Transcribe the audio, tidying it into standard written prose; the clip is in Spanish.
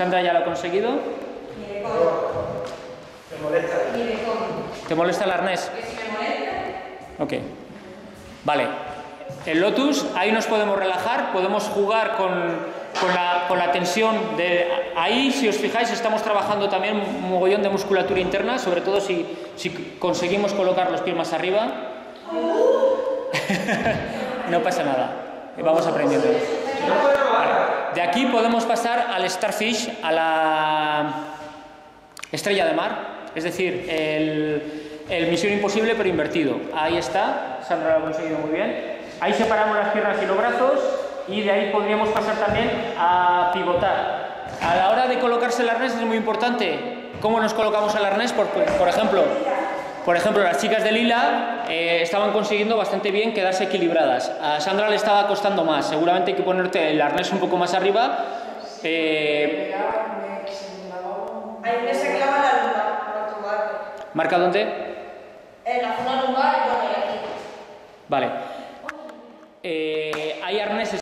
Sandra ya lo ha conseguido. Ni de cómo. ¿Te molesta? Ni de cómo. ¿Te molesta el arnés? Que si me molesta. Ok. Vale. El Lotus, ahí nos podemos relajar, podemos jugar con la tensión de ahí. Si os fijáis, estamos trabajando también un mogollón de musculatura interna, sobre todo si conseguimos colocar los pies más arriba. No pasa nada, vamos aprendiendo. Vale. De aquí podemos pasar al starfish, a la estrella de mar, es decir, el Misión Imposible pero invertido. Ahí está, Sandra lo ha conseguido muy bien. Ahí separamos las piernas y los brazos, y de ahí podríamos pasar también a pivotar. A la hora de colocarse el arnés es muy importante cómo nos colocamos el arnés. Por ejemplo, las chicas de lila estaban consiguiendo bastante bien quedarse equilibradas. A Sandra le estaba costando más. Seguramente hay que ponerte el arnés un poco más arriba. Ahí se clava la lumbar. ¿Marca dónde? En la zona lumbar y aquí. Vale. Hay arneses